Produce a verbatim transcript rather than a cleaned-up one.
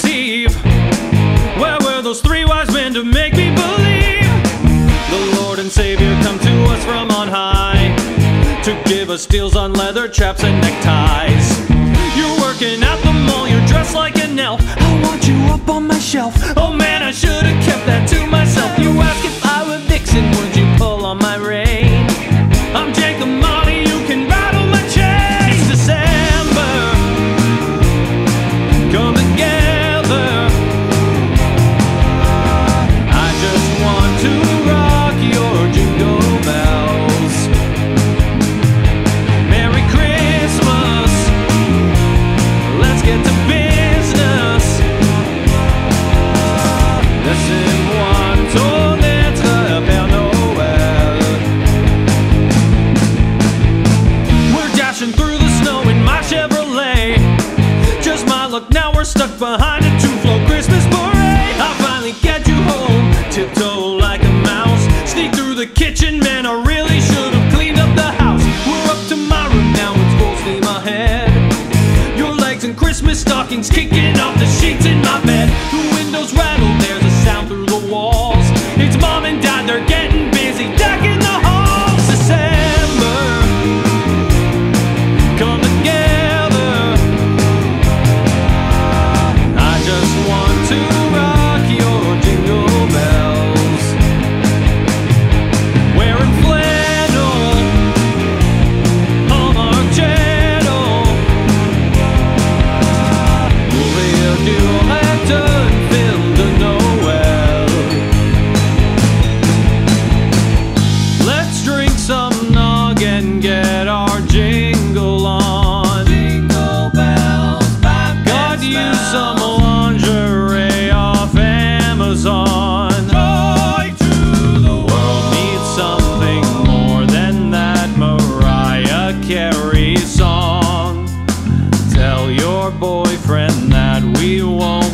deceive? Where were those three wise men to make me believe? The Lord and Savior come to us from on high to give us deals on leather chaps and neckties. You're working at the mall, you're dressed like an elf. I want you up on my shelf. Oh man, I should have kept that to myself. You ask if I were Vixen, would you pull on my rein? I'm Jake the Monty, you can rattle my chain. It's December, come together. I just want to rock your jingle bells. Merry Christmas, let's get to business. Laissez-moi tourner. Through the snow in my Chevrolet, just my luck, now we're stuck behind a two-flow Christmas parade. I'll finally get you home, tiptoe like a mouse, sneak through the kitchen, man, I really should have cleaned up the house. We're up to my room now, it's full steam ahead. Your legs and Christmas stockings kicking off the sheets in my bed. The windows rattle, there's a sound through the walls. It's mom and dad, they're getting busy decking the halls. December, come together. I just want to rock your jingle bells. Wearing flannel, Hallmark Channel. Movie of dual actor, film de Noël. Let's drink some nog and get our jingle. Song, tell your boyfriend that we won't